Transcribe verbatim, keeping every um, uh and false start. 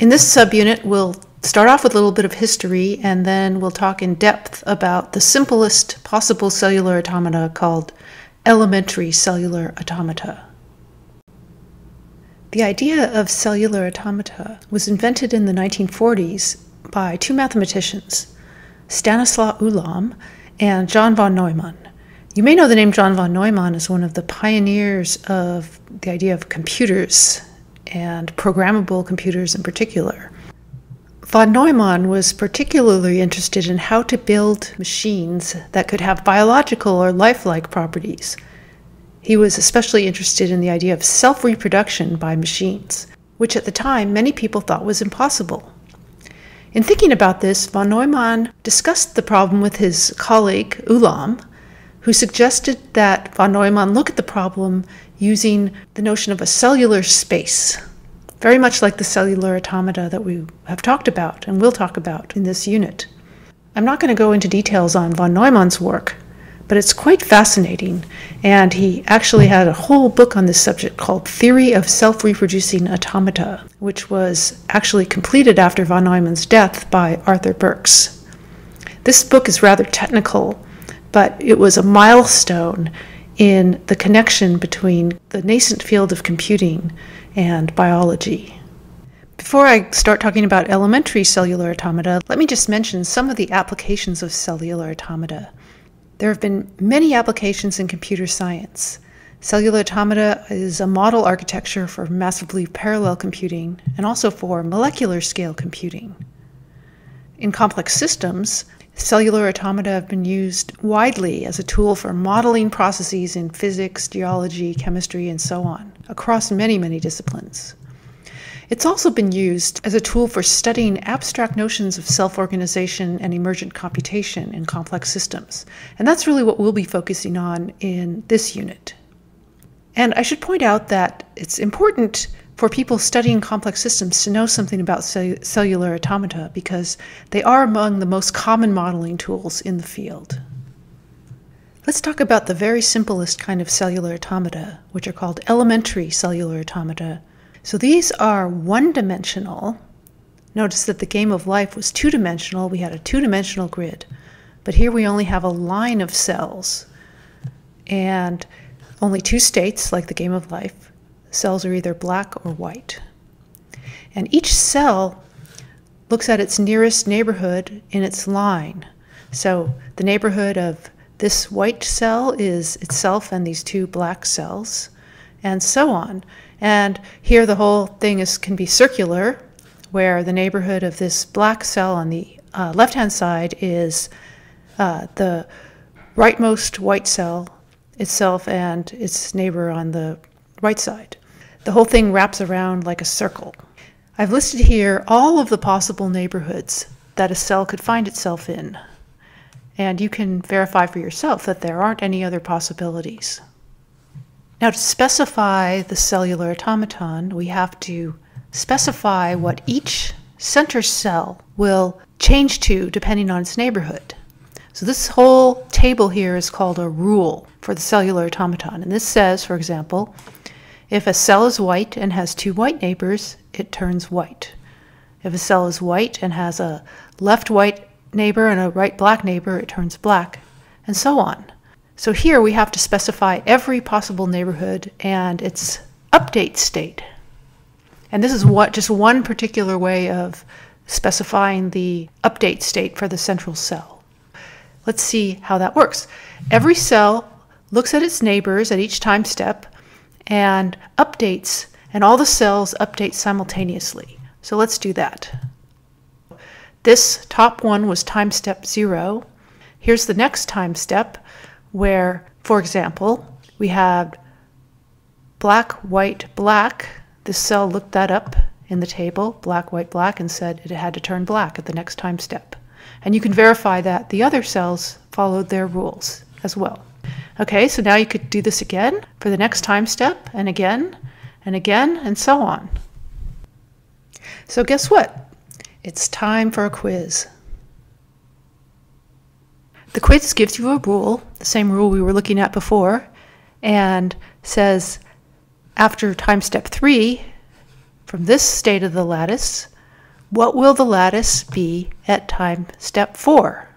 In this subunit, we'll start off with a little bit of history, and then we'll talk in depth about the simplest possible cellular automata called elementary cellular automata. The idea of cellular automata was invented in the nineteen forties by two mathematicians, Stanislaw Ulam and John von Neumann. You may know the name John von Neumann as one of the pioneers of the idea of computers, and programmable computers in particular. Von Neumann was particularly interested in how to build machines that could have biological or lifelike properties. He was especially interested in the idea of self-reproduction by machines, which at the time many people thought was impossible. In thinking about this, von Neumann discussed the problem with his colleague, Ulam, who suggested that von Neumann look at the problem using the notion of a cellular space, very much like the cellular automata that we have talked about and will talk about in this unit. I'm not going to go into details on von Neumann's work, but it's quite fascinating, and he actually had a whole book on this subject called Theory of Self-Reproducing Automata, which was actually completed after von Neumann's death by Arthur Burks. This book is rather technical, but it was a milestone in the connection between the nascent field of computing and biology. Before I start talking about elementary cellular automata, let me just mention some of the applications of cellular automata. There have been many applications in computer science. Cellular automata is a model architecture for massively parallel computing and also for molecular scale computing. In complex systems, cellular automata have been used widely as a tool for modeling processes in physics, geology, chemistry, and so on, across many, many disciplines. It's also been used as a tool for studying abstract notions of self-organization and emergent computation in complex systems. And that's really what we'll be focusing on in this unit. And I should point out that it's important for people studying complex systems to know something about cell cellular automata, because they are among the most common modeling tools in the field. Let's talk about the very simplest kind of cellular automata, which are called elementary cellular automata. So these are one-dimensional. Notice that the game of life was two-dimensional. We had a two-dimensional grid, but here we only have a line of cells and only two states, like the game of life. Cells are either black or white. And each cell looks at its nearest neighborhood in its line. So the neighborhood of this white cell is itself and these two black cells, and so on. And here the whole thing is, can be circular, where the neighborhood of this black cell on the uh, left-hand side is uh, the rightmost white cell itself and its neighbor on the right side. The whole thing wraps around like a circle. I've listed here all of the possible neighborhoods that a cell could find itself in, and you can verify for yourself that there aren't any other possibilities. Now, to specify the cellular automaton, we have to specify what each center cell will change to depending on its neighborhood. So this whole table here is called a rule for the cellular automaton, and this says, for example, if a cell is white and has two white neighbors, it turns white. If a cell is white and has a left white neighbor and a right black neighbor, it turns black, and so on. So here we have to specify every possible neighborhood and its update state. And this is what just one particular way of specifying the update state for the central cell. Let's see how that works. Every cell looks at its neighbors at each time step and updates, and all the cells update simultaneously. So let's do that. This top one was time step zero. Here's the next time step where, for example, we have black, white, black. This cell looked that up in the table, black, white, black, and said it had to turn black at the next time step. And you can verify that the other cells followed their rules as well. Okay, so now you could do this again for the next time step, and again, and again, and so on. So guess what? It's time for a quiz. The quiz gives you a rule, the same rule we were looking at before, and says after time step three, from this state of the lattice, What will the lattice be at time step four?